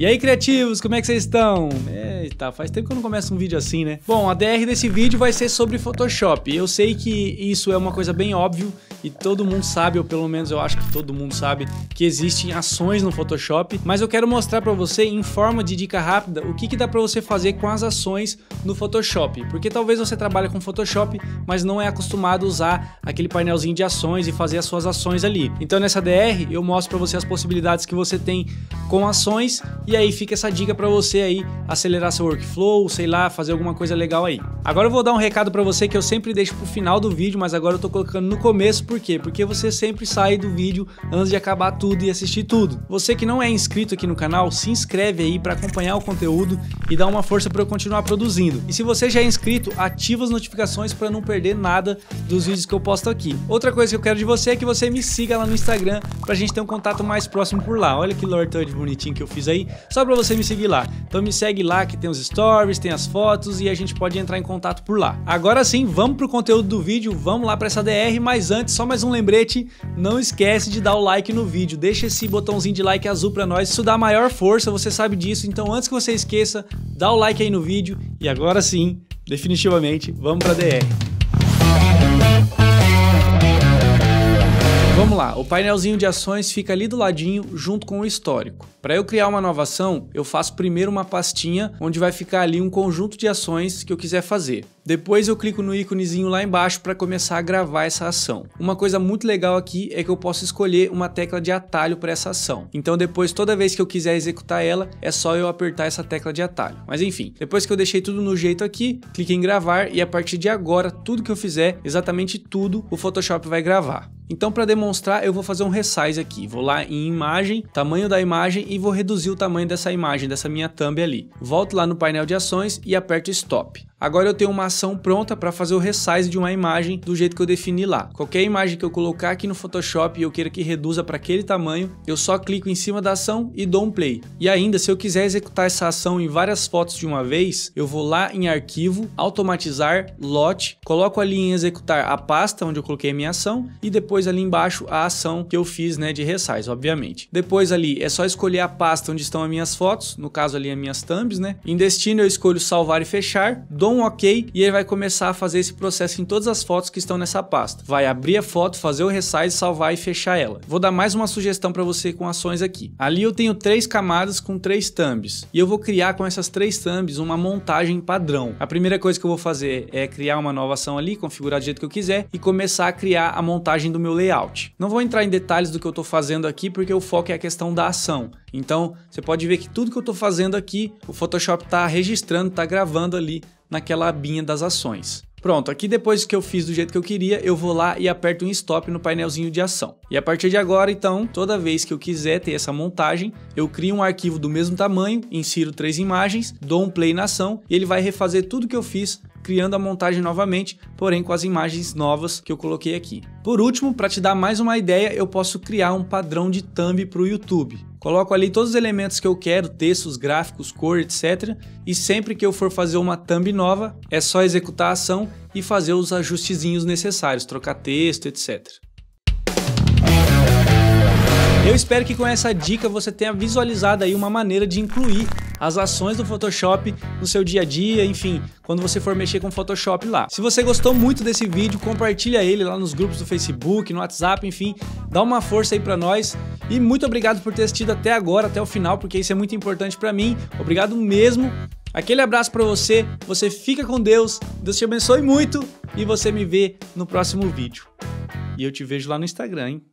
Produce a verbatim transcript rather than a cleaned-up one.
E aí, criativos, como é que vocês estão? Eita, faz tempo que eu não começo um vídeo assim, né? Bom, a D R desse vídeo vai ser sobre Photoshop. Eu sei que isso é uma coisa bem óbvia e todo mundo sabe, ou pelo menos eu acho que todo mundo sabe, que existem ações no Photoshop, mas eu quero mostrar pra você, em forma de dica rápida, o que que dá pra você fazer com as ações no Photoshop. Porque talvez você trabalhe com Photoshop, mas não é acostumado a usar aquele painelzinho de ações e fazer as suas ações ali. Então, nessa D R, eu mostro pra você as possibilidades que você tem com ações. E aí fica essa dica pra você aí acelerar seu workflow, sei lá, fazer alguma coisa legal aí. Agora eu vou dar um recado pra você que eu sempre deixo pro final do vídeo, mas agora eu tô colocando no começo. Por quê? Porque você sempre sai do vídeo antes de acabar tudo e assistir tudo. Você que não é inscrito aqui no canal, se inscreve aí pra acompanhar o conteúdo e dar uma força pra eu continuar produzindo. E se você já é inscrito, ativa as notificações pra não perder nada dos vídeos que eu posto aqui. Outra coisa que eu quero de você é que você me siga lá no Instagram pra gente ter um contato mais próximo por lá. Olha que lortoide bonitinho que eu fiz aí. Só pra você me seguir lá. Então me segue lá que tem os stories, tem as fotos e a gente pode entrar em contato por lá. Agora sim, vamos pro conteúdo do vídeo, vamos lá pra essa D R, mas antes, só mais um lembrete, não esquece de dar o like no vídeo, deixa esse botãozinho de like azul pra nós, isso dá maior força, você sabe disso, então antes que você esqueça, dá o like aí no vídeo e agora sim, definitivamente, vamos pra D R. Vamos lá, o painelzinho de ações fica ali do ladinho, junto com o histórico. Para eu criar uma nova ação, eu faço primeiro uma pastinha, onde vai ficar ali um conjunto de ações que eu quiser fazer. Depois eu clico no íconezinho lá embaixo para começar a gravar essa ação. Uma coisa muito legal aqui é que eu posso escolher uma tecla de atalho para essa ação. Então depois, toda vez que eu quiser executar ela, é só eu apertar essa tecla de atalho. Mas enfim, depois que eu deixei tudo no jeito aqui, clique em gravar e a partir de agora, tudo que eu fizer, exatamente tudo, o Photoshop vai gravar. Então, para demonstrar, eu vou fazer um resize aqui. Vou lá em imagem, tamanho da imagem e vou reduzir o tamanho dessa imagem, dessa minha thumb ali. Volto lá no painel de ações e aperto stop. Agora eu tenho uma ação pronta para fazer o resize de uma imagem do jeito que eu defini lá. Qualquer imagem que eu colocar aqui no Photoshop e eu queira que reduza para aquele tamanho, eu só clico em cima da ação e dou um play. E ainda, se eu quiser executar essa ação em várias fotos de uma vez, eu vou lá em arquivo, automatizar, lote, coloco ali em executar a pasta onde eu coloquei a minha ação e depois ali embaixo a ação que eu fiz, né, de resize, obviamente. Depois ali é só escolher a pasta onde estão as minhas fotos, no caso ali as minhas thumbs, né? Em destino eu escolho salvar e fechar, dou um ok e ele vai começar a fazer esse processo em todas as fotos que estão nessa pasta. Vai abrir a foto, fazer o resize, salvar e fechar ela. Vou dar mais uma sugestão para você com ações aqui. Ali eu tenho três camadas com três thumbs e eu vou criar com essas três thumbs uma montagem padrão. A primeira coisa que eu vou fazer é criar uma nova ação ali, configurar do jeito que eu quiser e começar a criar a montagem do meu layout. Não vou entrar em detalhes do que eu estou fazendo aqui porque o foco é a questão da ação. Então você pode ver que tudo que eu estou fazendo aqui, o Photoshop está registrando, está gravando ali naquela abinha das ações. Pronto, aqui depois que eu fiz do jeito que eu queria, eu vou lá e aperto um stop no painelzinho de ação. E a partir de agora, então, toda vez que eu quiser ter essa montagem, eu crio um arquivo do mesmo tamanho, insiro três imagens, dou um play na ação e ele vai refazer tudo que eu fiz, criando a montagem novamente, porém com as imagens novas que eu coloquei aqui. Por último, para te dar mais uma ideia, eu posso criar um padrão de thumb para o YouTube. Coloco ali todos os elementos que eu quero, textos, gráficos, cor, etcétera. E sempre que eu for fazer uma thumb nova, é só executar a ação e fazer os ajustezinhos necessários, trocar texto, etcétera. Eu espero que com essa dica você tenha visualizado aí uma maneira de incluir as ações do Photoshop no seu dia a dia, enfim, quando você for mexer com o Photoshop lá. Se você gostou muito desse vídeo, compartilha ele lá nos grupos do Facebook, no WhatsApp, enfim, dá uma força aí pra nós. E muito obrigado por ter assistido até agora, até o final, porque isso é muito importante pra mim. Obrigado mesmo. Aquele abraço pra você, você fica com Deus, Deus te abençoe muito e você me vê no próximo vídeo. E eu te vejo lá no Instagram, hein?